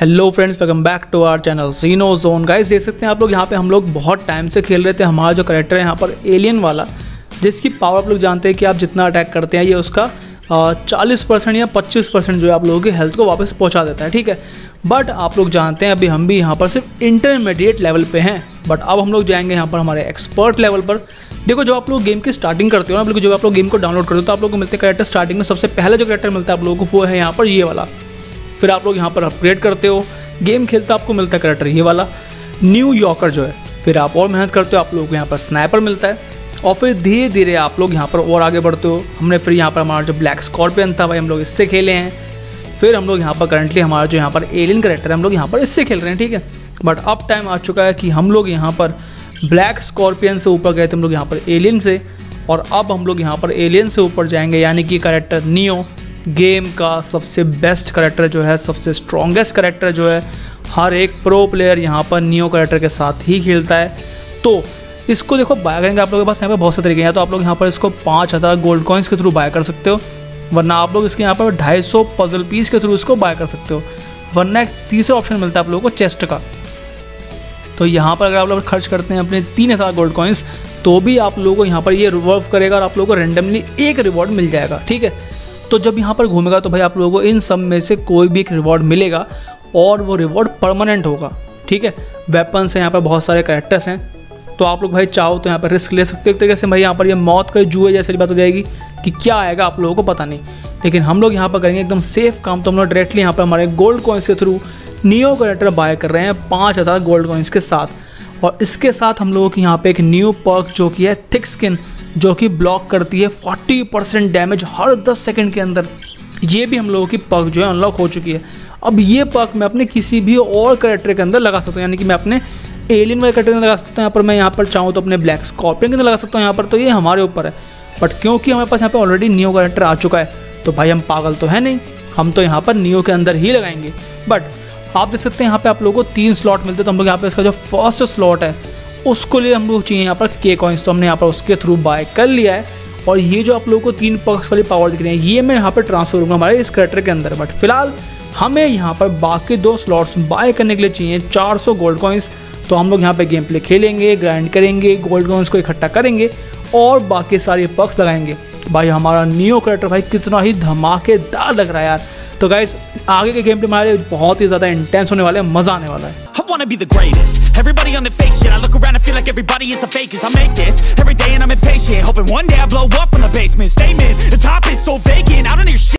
Hello friends, welcome back to our channel Zeno zone. Guys देख सकते हैं आप लोग, यहाँ पे हम लोग बहुत टाइम से खेल रहे थे। हमारा जो करेक्टर है यहाँ पर एलियन वाला, जिसकी पावर आप लोग जानते हैं कि आप जितना अटैक करते हैं ये उसका 40% या 25% जो है आप लोगों की हेल्थ को वापस पहुँचा देता है, ठीक है। बट आप लोग जानते हैं अभी हम भी यहाँ पर सिर्फ इंटरमीडिएट लेवल पर हैं। बट अब हम लोग जाएंगे यहाँ पर हमारे एक्सपर्ट लेवल पर। देखो, जब आप लोग गेम की स्टार्टिंग करते हो ना, बिल्कुल जब आप लोग गेम को डाउनलोड करते हो तो आप लोग को मिलते हैं करेक्टर। स्टार्टिंग में सबसे पहले जो करेक्टर मिलता है आप लोगों को वो है यहाँ पर ये वाला। फिर आप लोग यहाँ पर अपग्रेड करते हो, गेम खेलते हो, आपको मिलता है करैक्टर ये वाला न्यूयॉर्कर जो है। फिर आप और मेहनत करते हो, आप लोगों को यहाँ पर स्नाइपर मिलता है। और फिर धीरे धीरे आप लोग यहाँ पर और आगे बढ़ते हो। हमने फिर यहाँ पर हमारा जो ब्लैक स्कॉर्पियन था भाई, हम लोग इससे खेले हैं। फिर हम लोग यहाँ पर करंटली हमारा जो यहाँ पर एलियन करैक्टर है हम लोग यहाँ पर इससे खेल रहे हैं, ठीक है। बट अब टाइम आ चुका है कि हम लोग यहाँ पर ब्लैक स्कॉर्पियन से ऊपर गए थे, हम लोग यहाँ पर एलियन से, और अब हम लोग यहाँ पर एलियन से ऊपर जाएंगे, यानी कि करैक्टर नियो। गेम का सबसे बेस्ट करैक्टर जो है, सबसे स्ट्रॉन्गेस्ट करैक्टर जो है, हर एक प्रो प्लेयर यहाँ पर नियो करैक्टर के साथ ही खेलता है। तो इसको देखो, बाय करेंगे आप लोगों के पास यहाँ पर बहुत से तरीके हैं। या तो आप लोग यहाँ पर इसको 5000 गोल्ड कॉइन्स के थ्रू बाय कर सकते हो, वरना आप लोग इसके यहाँ पर 250 पजल पीस के थ्रू इसको बाय कर सकते हो, वरना एक तीसरा ऑप्शन मिलता है आप लोगों को चेस्ट का। तो यहाँ पर अगर आप लोग खर्च करते हैं अपने 3000 गोल्ड कॉइन्स तो भी आप लोगों को यहाँ पर ये रिवॉल्व करेगा और आप लोगों को रेंडमली एक रिवॉर्ड मिल जाएगा, ठीक है। तो जब यहाँ पर घूमेगा तो भाई आप लोगों को इन सब में से कोई भी एक रिवॉर्ड मिलेगा और वो रिवॉर्ड परमानेंट होगा, ठीक है। वेपन्स हैं यहाँ पर, बहुत सारे कैरेक्टर्स हैं, तो आप लोग भाई चाहो तो यहाँ पर रिस्क ले सकते हो एक तरीके से। भाई यहाँ पर ये मौत का जुए जैसी बात हो जाएगी कि क्या आएगा आप लोगों को पता नहीं, लेकिन हम लोग यहाँ पर करेंगे एकदम सेफ काम। तो हम लोग डायरेक्टली यहाँ पर हमारे गोल्ड कॉइन्स के थ्रू नियो कैरेक्टर बाय कर रहे हैं 5000 गोल्ड कॉइन्स के साथ। और इसके साथ हम लोगों की यहाँ पर एक न्यू पर्क जो कि है थिक स्किन, जो कि ब्लॉक करती है 40% डैमेज हर 10 सेकंड के अंदर। ये भी हम लोगों की पर्क जो है अनलॉक हो चुकी है। अब ये पर्क मैं अपने किसी भी और कैरेक्टर के अंदर लगा सकता हूँ, यानी कि मैं अपने एलियन वाले कैरेक्टर के अंदर लगा सकता हूँ। यहाँ पर मैं यहाँ पर चाहूँ तो अपने ब्लैक स्कॉर्पियन के अंदर लगा सकता हूँ यहाँ पर, तो ये हमारे ऊपर है। बट क्योंकि हमारे पास यहाँ पर ऑलरेडी नियो कैरेक्टर आ चुका है तो भाई हम पागल तो है नहीं, हम तो यहाँ पर नियो के अंदर ही लगाएंगे। बट आप देख सकते हैं यहाँ पर आप लोगों को 3 स्लॉट मिलते हैं, तो हम लोग यहाँ पर इसका जो फर्स्ट स्लॉट है उसको लिए हम लोग चाहिए यहाँ पर के कॉइन्स, तो हमने यहाँ पर उसके थ्रू बाय कर लिया है। और ये जो आप लोगों को 3 पर्क्स वाली पावर दिख रही है ये मैं यहाँ पर ट्रांसफर करूँगा हमारे इस कैरेक्टर के अंदर। बट फिलहाल हमें यहाँ पर बाकी 2 स्लॉट्स बाय करने के लिए चाहिए 400 गोल्ड कॉइन्स। तो हम लोग यहाँ पे गेम प्ले खेलेंगे, ग्राइंड करेंगे, गोल्ड कॉइन्स को इकट्ठा करेंगे और बाकी सारे पर्क्स लगाएंगे। भाई हमारा नियो कैरेक्टर भाई कितना ही धमाकेदार लग रहा है यार। तो गाइस आगे के गेम प्ले हमारे बहुत ही ज़्यादा इंटेंस होने वाला है, मज़ा आने वाला है। Wanna be the greatest, everybody on the fake shit, I look around and feel like everybody is the fakest, I make this every day and I'm impatient, hoping one day I blow up from the basement, statement, the top is so vacant, I don't hear shit.